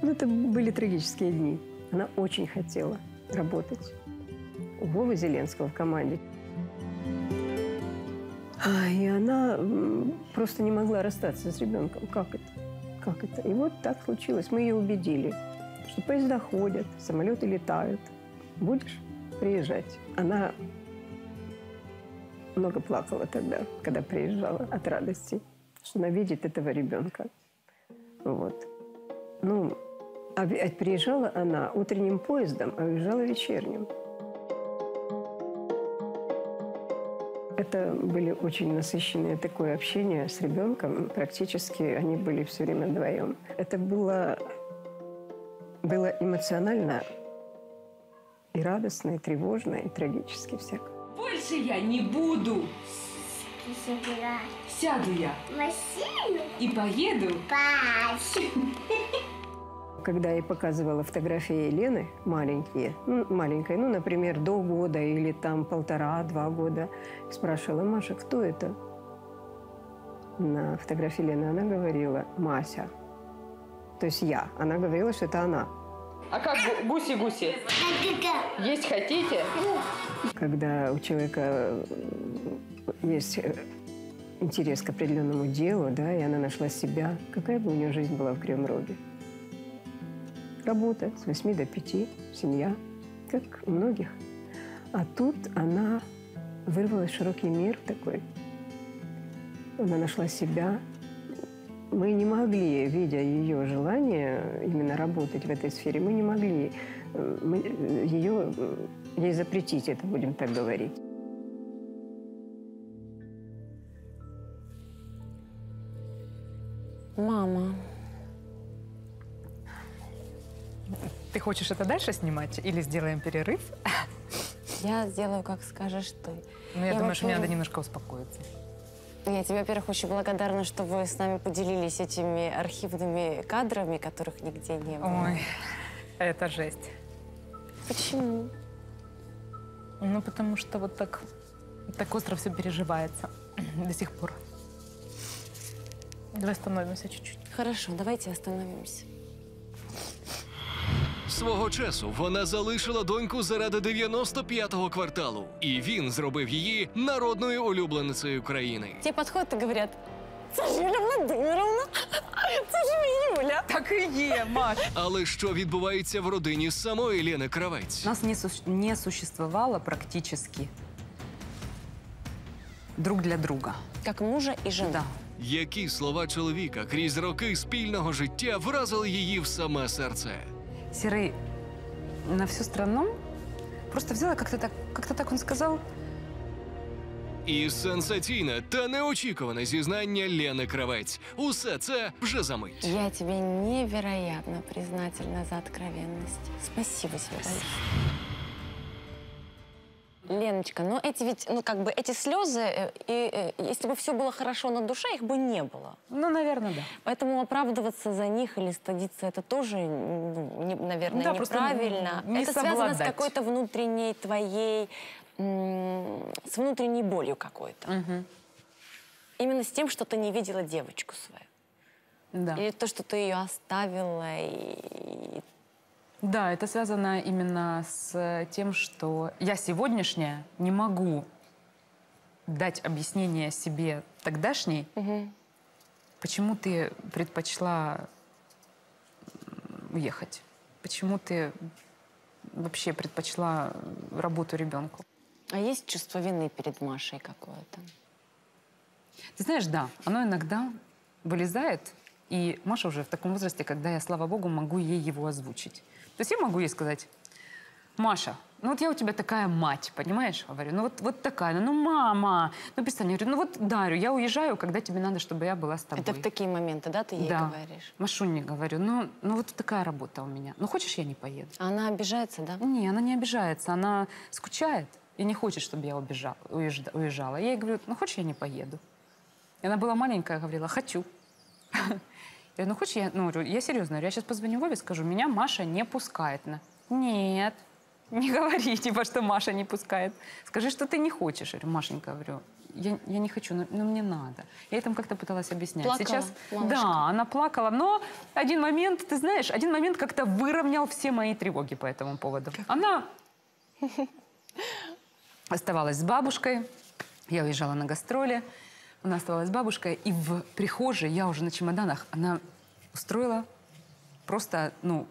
Ну, это были трагические дни. Она очень хотела работать у Вовы Зеленского в команде. И она просто не могла расстаться с ребенком. Как это? Как это? И вот так случилось. Мы ее убедили, что поезда ходят, самолеты летают. Будешь приезжать? Она много плакала тогда, когда приезжала от радости, что она видит этого ребенка. Вот. Ну, а приезжала она утренним поездом, а уезжала вечерним. Это были очень насыщенные такое общение с ребенком. Практически они были все время вдвоем. Это было эмоционально И радостно, и тревожно, и трагически всяко. Больше я не буду. Сяду я в машину и поеду. Когда я показывала фотографии Елены маленькой, ну, например, до года или там полтора-два года, спрашивала: Маша, кто это? На фотографии Елены она говорила: Мася. То есть я. Она говорила, что это она. А как гуси-гуси? Есть хотите? Когда у человека есть интерес к определенному делу, да, и она нашла себя, какая бы у нее жизнь была в Кремроге? Работа с 8 до 5, семья, как у многих. А тут она вырвалась в широкий мир такой. Она нашла себя. Мы не могли, видя ее желание именно работать в этой сфере, мы не могли ей запретить это, будем так говорить. Мама. Ты хочешь это дальше снимать или сделаем перерыв? Я сделаю, как скажешь ты. Ну, я думаю, что мне надо немножко успокоиться. Я тебе, во-первых, очень благодарна, что вы с нами поделились этими архивными кадрами, которых нигде не было. Ой, это жесть. Почему? Ну, потому что вот так остро все переживается до сих пор. Давай остановимся чуть-чуть. Хорошо, давайте остановимся. Свого часу вона залишила доньку заради 95-го кварталу. І він зробив її народною улюбленицею країни. Ті підходять та говорять: це ж Юля Владимировна, це ж Юля. Так і є, Маш. Але що відбувається в родині самої Лени Кравець? Нас не существовало практически друг для друга. Как мужа и жена. Да. Які слова чоловіка крізь роки спільного життя вразили її в саме серце? Серый на всю страну просто взял и как-то так он сказал. И сенсаційне та неочікуване зізнання Лени Кравець. Усе це вже за мить. Я тебе невероятно признательна за откровенность. Спасибо тебе большое. Леночка, но эти ведь, ну как бы эти слезы, и если бы все было хорошо на душе, их бы не было. Ну, наверное, да. Поэтому оправдываться за них или стыдиться, это тоже, ну, наверное, да, неправильно. Не это связано с какой-то внутренней твоей, с внутренней болью какой-то. Угу. Именно с тем, что ты не видела девочку свою. Да. Или то, что ты ее оставила. Да, это связано именно с тем, что я сегодняшняя не могу дать объяснение себе тогдашней, почему ты предпочла уехать, почему ты вообще предпочла работу ребенку. А есть чувство вины перед Машей какое-то? Ты знаешь, да, оно иногда вылезает, и Маша уже в таком возрасте, когда я, слава богу, могу ей его озвучить. То есть я могу ей сказать: Маша, ну вот я у тебя такая мать, понимаешь? Говорю, ну вот такая, ну мама, ну представь, я говорю, ну вот Дарю, я уезжаю, когда тебе надо, чтобы я была с тобой. Это в такие моменты, да, ты ей говоришь? Машуне говорю, ну вот такая работа у меня, ну хочешь, я не поеду? Она обижается, да? Не, она не обижается, она скучает и не хочет, чтобы я уезжала. Я ей говорю, ну хочешь, я не поеду? И она была маленькая, говорила: хочу. Я говорю, ну хочешь, я серьезно, я сейчас позвоню Вове, скажу, меня Маша не пускает. Нет, не говори, типа, что Маша не пускает. Скажи, что ты не хочешь. Я говорю: Машенька, говорю, я не хочу, но мне надо. Я ей там как-то пыталась объяснять. Плакала, сейчас, мамушка. Да, она плакала, но один момент, ты знаешь, один момент как-то выровнял все мои тревоги по этому поводу. Как? Она оставалась с бабушкой, я уезжала на гастроли. Она оставалась бабушкой, и в прихожей, я уже на чемоданах, она устроила просто, ну,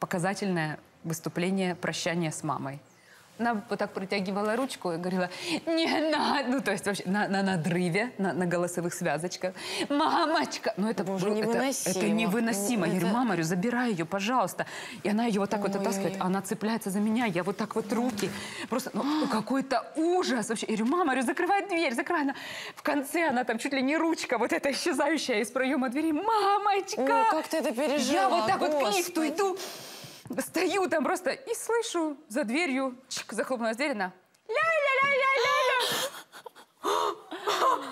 показательное выступление прощания с мамой. Она вот так протягивала ручку и говорила: не надо, ну, то есть вообще на надрыве, на голосовых связочках. Мамочка! Ну, это уже невыносимо. Это невыносимо. Я говорю: мама, говорю, забирай ее, пожалуйста. И она ее вот так вот оттаскивает, она цепляется за меня, я вот так вот руки. Просто, ну, какой-то ужас вообще. Я говорю: мама, говорю, закрывай дверь, закрывай. Она, в конце она там чуть ли не ручка, вот эта исчезающая из проема двери. Мамочка! О, как ты это пережила? Я вот так вот к ней иду. стою там просто и слышу за дверью, чик, захлопнулась дверь, она ля-ля-ля-ля-ля-ля.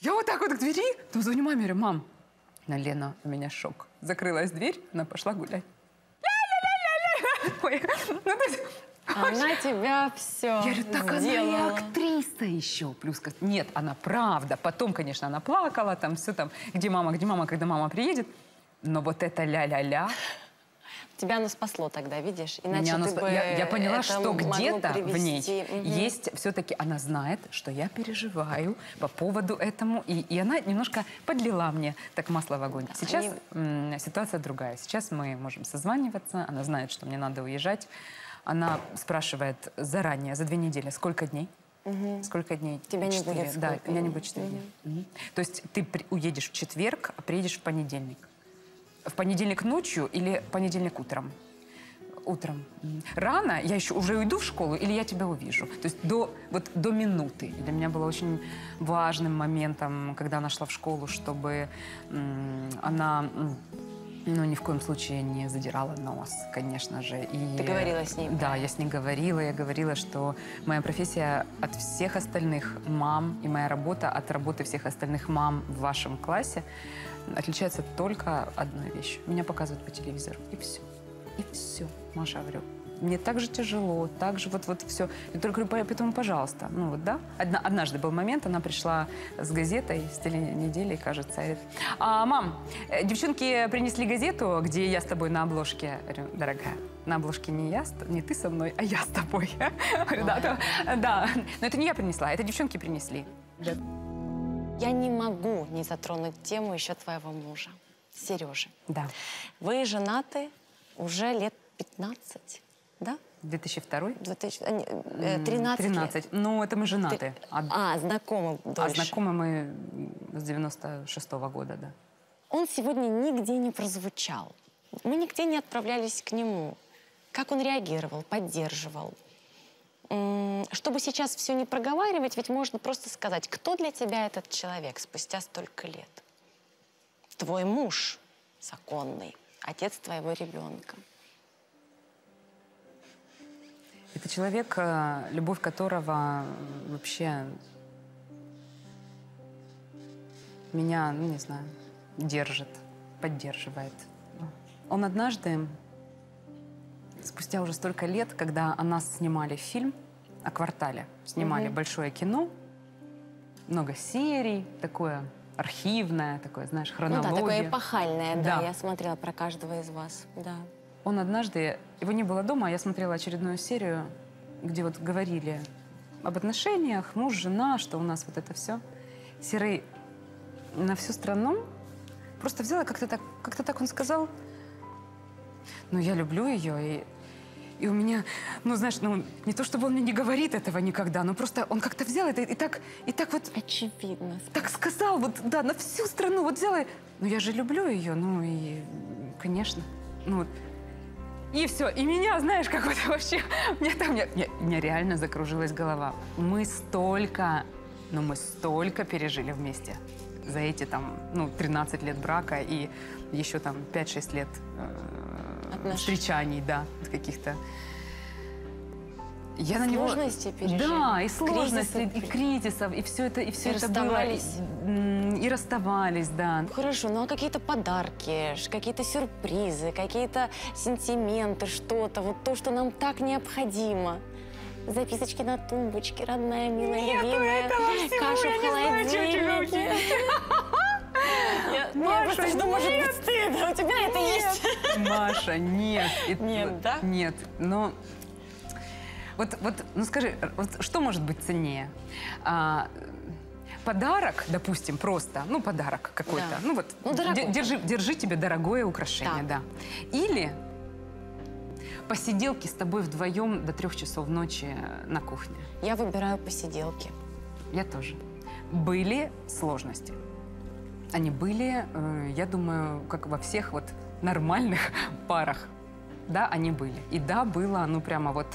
Я вот так вот к двери, там звоню маме, говорю, мам, на Лена, у меня шок. Закрылась дверь, она пошла гулять. Она тебя все. Я говорю, так она и актриса еще. Плюс, нет, она правда. Потом, конечно, она плакала, там все там, где мама, когда мама приедет. Но вот это ля-ля-ля. Тебя оно спасло тогда, видишь? Иначе ты бы я поняла, что где-то в ней есть все-таки, она знает, что я переживаю по поводу этому. И она немножко подлила мне так масло в огонь. Да, сейчас ситуация другая. Сейчас мы можем созваниваться. Она знает, что мне надо уезжать. Она спрашивает заранее, за 2 недели, сколько дней? Угу. Сколько дней? Тебя 4. Не будет. Да, меня не будет 4 дня. Угу. То есть ты уедешь в четверг, а приедешь в понедельник. В понедельник ночью или в понедельник утром? Утром. Рано, я еще уже уйду в школу или я тебя увижу? То есть до минуты. Для меня было очень важным моментом, когда она шла в школу, чтобы она ни в коем случае не задирала нос, конечно же. И ты говорила с ней? Да, я с ней говорила. Я говорила, что моя профессия от всех остальных мам и моя работа от работы всех остальных мам в вашем классе отличается только одной вещью. Меня показывают по телевизору. И все. И все. Маша, говорю, мне так же тяжело, так же вот все. Я только говорю, поэтому, пожалуйста. Ну вот, да. Однажды был момент, она пришла с газетой, с теленеделей, кажется. Говорит, мам, девчонки принесли газету, где я с тобой на обложке. Я говорю, дорогая, на обложке не ты со мной, а я с тобой. Да, но это не я принесла, это девчонки принесли. Я не могу не затронуть тему еще твоего мужа, Сережи. Да. Вы женаты уже лет 15, да? 2002? 13 лет. Ну, это мы женаты. Знакомы дольше. А знакомы мы с 96-го года, да. Он сегодня нигде не прозвучал. Мы нигде не отправлялись к нему. Как он реагировал, поддерживал? Чтобы сейчас все не проговаривать, ведь можно просто сказать, кто для тебя этот человек спустя столько лет? Твой муж законный, отец твоего ребенка. Это человек, любовь которого вообще меня, ну не знаю, держит, поддерживает. Он однажды... Спустя уже столько лет, когда о нас снимали фильм о квартале, снимали большое кино, много серий, такое архивное, такое, знаешь, хронология. Ну да, такое эпохальное, да, я смотрела про каждого из вас, да. Он однажды, его не было дома, я смотрела очередную серию, где вот говорили об отношениях, муж, жена, что у нас вот это все. Серый на всю страну просто взял и как-то так он сказал... Ну, я люблю ее, и у меня, ну, знаешь, ну, не то чтобы он мне не говорит этого никогда, но просто он как-то взял это и так вот... Очевидно. Так сказал, вот, да, на всю страну вот взял и... Ну, я же люблю ее, ну, и, конечно, ну, вот. И все, и меня, знаешь, как вот вообще... Мне реально закружилась голова. Мы столько пережили вместе. За эти, там, ну, 13 лет брака и еще, там, 5-6 лет... встречаний, да, каких-то. Я на него... Сложности пережили. Да, и сложности, и кризисов, и все это было. И расставались, да. Хорошо, ну а какие-то подарки, какие-то сюрпризы, какие-то сентименты, что-то, вот то, что нам так необходимо. Записочки на тумбочке, родная, милая, любимая, каша в холодильнике. Маша, я просто, может быть, стыдно, у тебя это есть. Маша, нет. Нет, да? Нет, но... Вот, ну скажи, вот что может быть ценнее? Подарок, допустим, просто, ну подарок какой-то, да. Ну вот, ну, держи тебе дорогое украшение, да. Да. Или посиделки с тобой вдвоем до 3 часов ночи на кухне. Я выбираю посиделки. Я тоже. Были сложности. Они были, я думаю, как во всех вот нормальных парах. Да, они были. И да, было, ну прямо вот...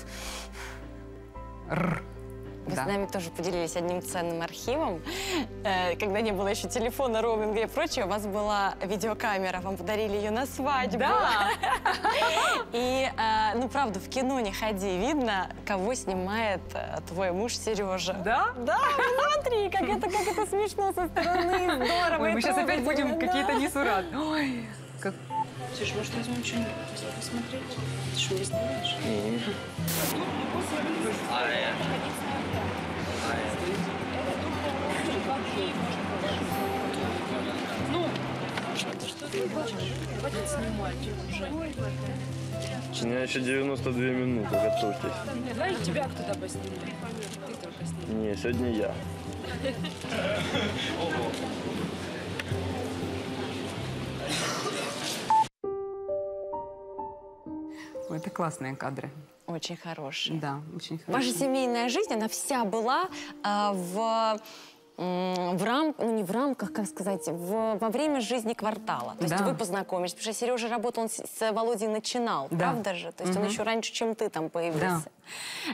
Вы с нами тоже поделились одним ценным архивом. Когда не было еще телефона, роуминга и прочего, у вас была видеокамера, вам подарили ее на свадьбу. Да. И, ну, правда, в кино не ходи, видно, кого снимает твой муж Сережа. Да? Да, смотри, как это смешно со стороны, здорово. Ой, мы сейчас опять будем какие-то несуратные. Ой, как... Слушай, может, возьмем что-нибудь посмотреть? Ты что, не снимаешь? Ну, что ты хочешь? Хватит снимать уже. У меня еще 92 минуты, готовьтесь. Знаешь, тебя кто-то поснимет? Ты только снимешь. Не, сегодня я. Это классные кадры. Очень хорошие. Да, очень хорошие. Ваша семейная жизнь, она вся была в рамках, ну не в рамках, как сказать, во время жизни квартала. То есть вы познакомились, потому что Сережа работал, он с Володей начинал, правда же? То есть он еще раньше, чем ты там появился.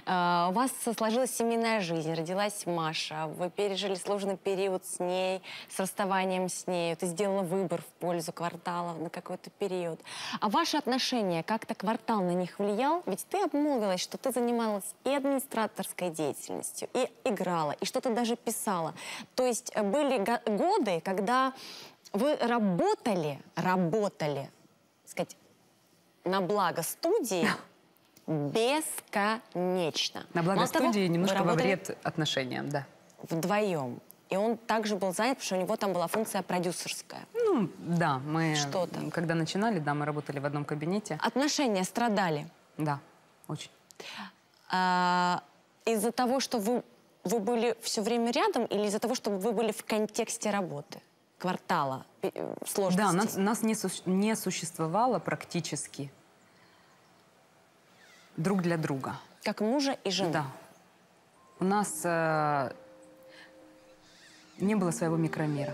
У вас сложилась семейная жизнь, родилась Маша, вы пережили сложный период с ней, с расставанием с ней, ты сделала выбор в пользу квартала на какой-то период. А ваши отношения, как-то квартал на них влиял? Ведь ты обмолвилась, что ты занималась и администраторской деятельностью, и играла, и что-то даже писала. То есть были годы, когда вы работали, так сказать, на благо студии, бесконечно. На благо студии немножко во вред отношениям, да. Вдвоем. И он также был занят, потому что у него там была функция продюсерская. Ну, да, мы когда начинали, да, мы работали в одном кабинете. Отношения страдали. Да, очень. А, из-за того, что вы были все время рядом, или из-за того, что вы были в контексте работы, квартала, сложности? Да, нас не существовало практически. Друг для друга. Как мужа и жены. Да. У нас не было своего микромира.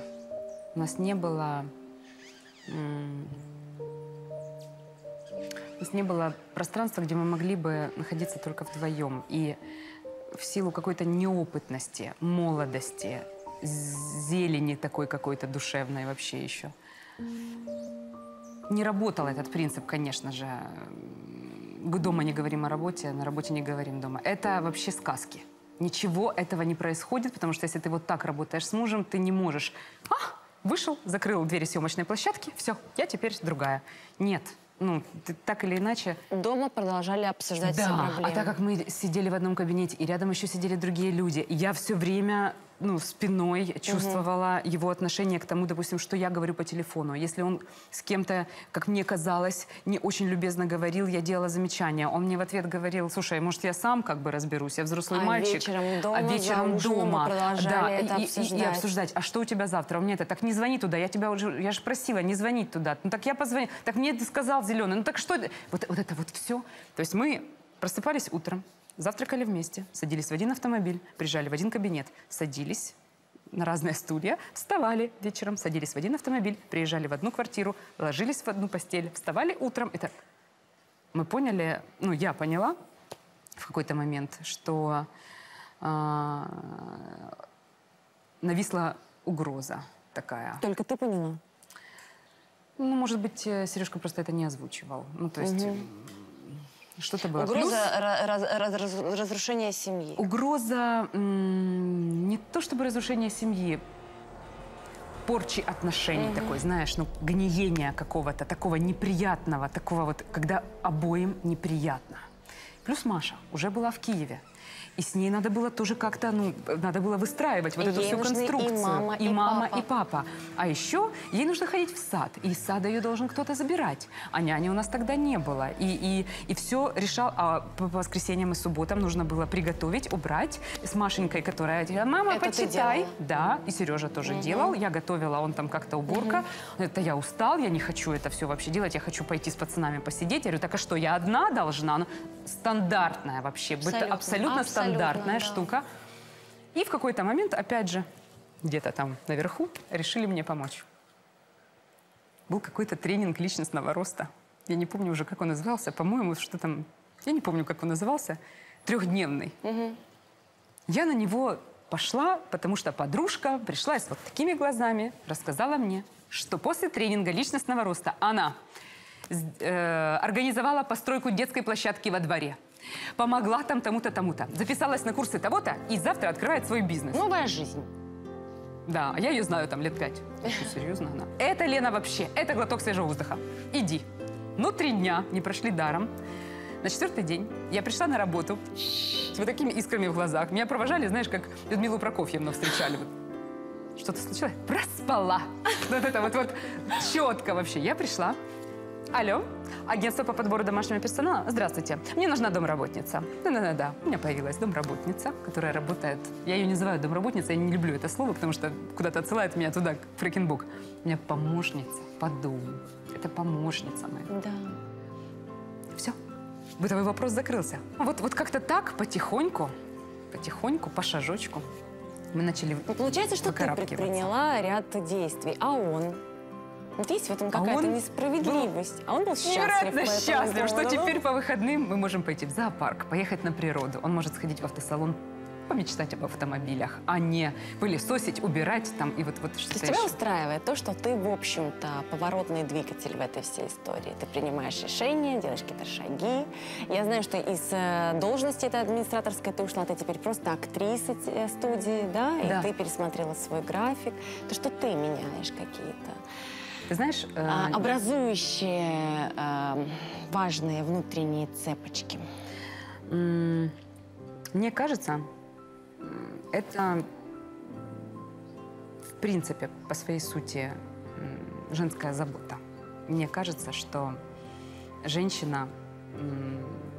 У нас не было... У нас не было пространства, где мы могли бы находиться только вдвоем. И в силу какой-то неопытности, молодости, зелени такой какой-то душевной вообще еще. Не работал этот принцип, конечно же. Дома не говорим о работе, на работе не говорим дома. Это вообще сказки. Ничего этого не происходит, потому что если ты вот так работаешь с мужем, ты не можешь. А, вышел, закрыл двери съемочной площадки, все, я теперь другая. Нет, ну, ты, так или иначе. Дома продолжали обсуждать все проблемы. А так как мы сидели в одном кабинете, и рядом еще сидели другие люди, я все время, ну, спиной чувствовала его отношение к тому, допустим, что я говорю по телефону. Если он с кем-то, как мне казалось, не очень любезно говорил, я делала замечания. Он мне в ответ говорил: слушай, может, я сам как бы разберусь, я взрослый мальчик. А вечером дома. Да, это и обсуждать. А что у тебя завтра? У меня это, так не звони туда. Я тебя уже, я же просила не звонить туда. Ну так я позвоню. Так мне это сказал Зеленый. Ну так что? Вот это вот все. То есть мы просыпались утром. Завтракали вместе, садились в один автомобиль, приезжали в один кабинет, садились на разные стулья, вставали вечером, садились в один автомобиль, приезжали в одну квартиру, ложились в одну постель, вставали утром. И так мы поняли, ну, я поняла в какой-то момент, что нависла угроза такая. Только ты поняла? Ну, может быть, Сережка просто это не озвучивал. Ну, то есть... Что-то было. Угроза разрушения семьи. Угроза не то чтобы разрушения семьи, порчи отношений такой, знаешь, ну, гниения какого-то, такого неприятного, такого вот, когда обоим неприятно. Плюс Маша уже была в Киеве. И с ней надо было тоже как-то, ну, надо было выстраивать вот эту всю конструкцию. И мама, и папа. А еще ей нужно ходить в сад. И из сада ее должен кто-то забирать. А няни у нас тогда не было. И все решал. А по воскресеньям и субботам нужно было приготовить, убрать. С Машенькой, которая говорила: мама, почитай. Да, и Сережа тоже делал. Я готовила, он там как-то уборка. Это я устал, я не хочу это все вообще делать. Я хочу пойти с пацанами посидеть. Я говорю: так а что, я одна должна? Ну, стандартная вообще, абсолютно стандартная. Стандартная штука. И в какой-то момент, опять же, где-то там наверху, решили мне помочь. Был какой-то тренинг личностного роста. Я не помню уже, как он назывался. По-моему, что там... Я не помню, как он назывался. Трехдневный. Я на него пошла, потому что подружка пришла с вот такими глазами, рассказала мне, что после тренинга личностного роста она организовала постройку детской площадки во дворе. Помогла там тому-то, тому-то. Записалась на курсы того-то и завтра открывает свой бизнес. Новая жизнь. Да, я ее знаю там лет 5. Серьезно она. Это, Лена, вообще. Это глоток свежего воздуха. Иди. Ну, 3 дня не прошли даром. На 4-й день я пришла на работу с вот такими искрами в глазах. Меня провожали, знаешь, как Людмилу Прокофьевну встречали. Что-то случилось? Проспала. Вот это вот четко вообще. Я пришла. Алло, агентство по подбору домашнего персонала. Здравствуйте, мне нужна домработница. Да-да-да, у меня появилась домработница, которая работает. Я ее не называю домработницей, я не люблю это слово, потому что куда-то отсылает меня туда, к фрекенбок. У меня помощница по дому. Это помощница моя. Да. Все, бытовой вопрос закрылся. Вот как-то так, потихоньку, по шажочку мы начали выкарабкиваться. Получается, что ты предприняла ряд действий, а он... Вот есть в этом какая-то несправедливость. Он был счастлив, что теперь по выходным мы можем пойти в зоопарк, поехать на природу. Он может сходить в автосалон, помечтать об автомобилях, а не пылесосить, убирать там и вот что-то. Тебя устраивает то, что ты, в общем-то, поворотный двигатель в этой всей истории. Ты принимаешь решения, делаешь какие-то шаги. Я знаю, что из должности этой администраторской ты ушла, ты теперь просто актриса студии, да? Да. И ты пересмотрела свой график. То, что ты меняешь какие-то... Ты знаешь, образующие важные внутренние цепочки. Мне кажется, это в принципе по своей сути женская забота. Мне кажется, что женщина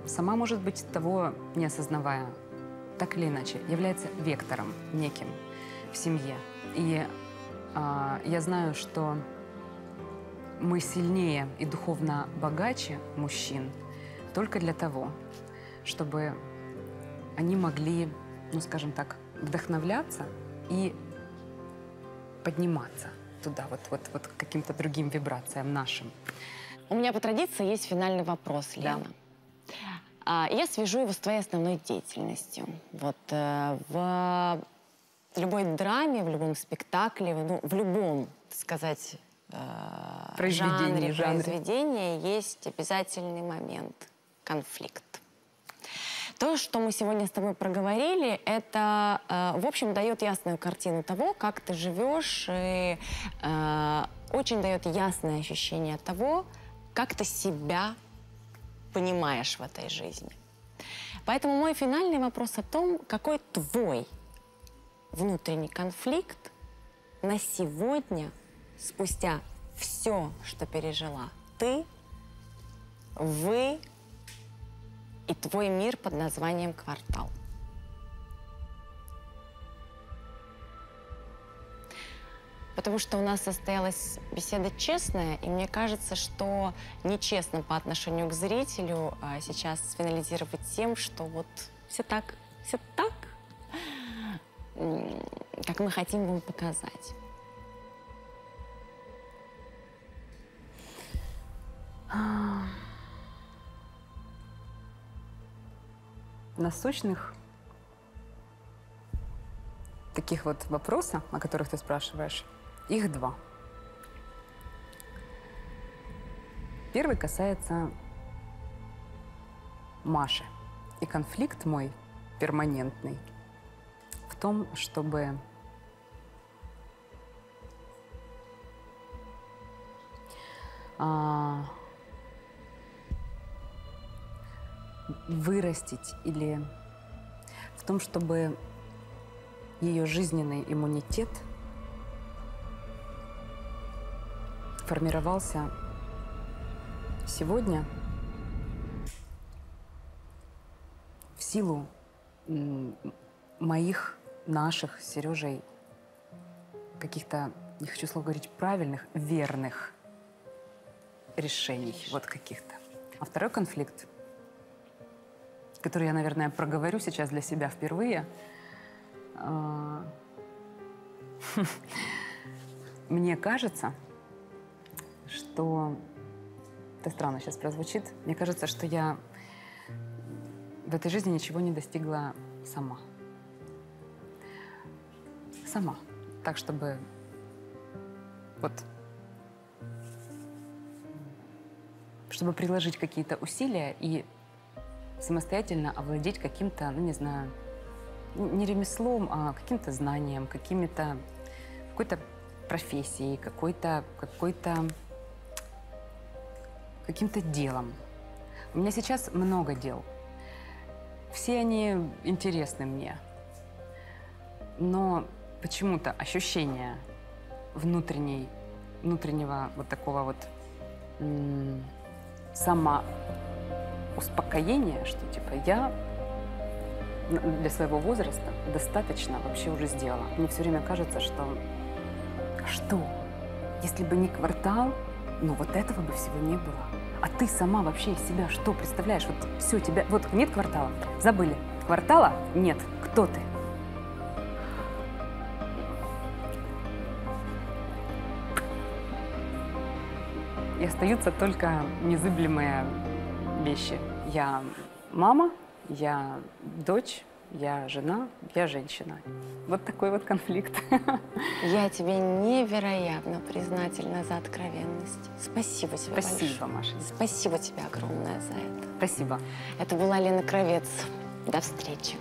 сама, может быть, того не осознавая, так или иначе, является вектором неким в семье. И я знаю, что мы сильнее и духовно богаче мужчин только для того, чтобы они могли, ну, скажем так, вдохновляться и подниматься туда, вот к каким-то другим вибрациям нашим. У меня по традиции есть финальный вопрос, Лена. Да. Я свяжу его с твоей основной деятельностью. Вот в любой драме, в любом спектакле, ну, в любом, так сказать, произведения есть обязательный момент – конфликт. То, что мы сегодня с тобой проговорили, это, в общем, дает ясную картину того, как ты живешь, и очень дает ясное ощущение того, как ты себя понимаешь в этой жизни. Поэтому мой финальный вопрос о том, какой твой внутренний конфликт на сегодня, спустя все, что пережила ты, вы и твой мир под названием «Квартал». Потому что у нас состоялась беседа честная, и мне кажется, что нечестно по отношению к зрителю сейчас сфинализировать тем, что вот все так, как мы хотим вам показать. Насущных таких вот вопросов, о которых ты спрашиваешь, их 2. Первый касается Маши. И конфликт мой перманентный в том, чтобы вырастить или в том, чтобы ее жизненный иммунитет формировался сегодня в силу моих, наших, с Сережей, каких-то, не хочу слово говорить, правильных, верных решений, вот каких-то. А второй конфликт, который я, наверное, проговорю сейчас для себя впервые. Мне кажется, что... Это странно сейчас прозвучит. Мне кажется, что я в этой жизни ничего не достигла сама. сама. Так, чтобы вот, чтобы приложить какие-то усилия и самостоятельно овладеть каким-то, ну, не знаю, не ремеслом, а каким-то знанием, какими-то, какой-то профессией, каким-то делом. У меня сейчас много дел. Все они интересны мне. Но почему-то ощущение внутреннего вот такого вот самоуспокоения, что типа я для своего возраста достаточно вообще уже сделала. Мне все время кажется, что если бы не квартал, ну вот этого бы всего не было. А ты сама вообще из себя что представляешь? Вот все, тебя, вот нет квартала, забыли. Квартала нет, кто ты? И остаются только незыблемые вещи. Я мама, я дочь, я жена, я женщина. Вот такой вот конфликт. Я тебе невероятно признательна за откровенность. Спасибо тебе большое. Спасибо, Маша. Спасибо тебе огромное за это. Спасибо. Это была Лена Кравец. До встречи.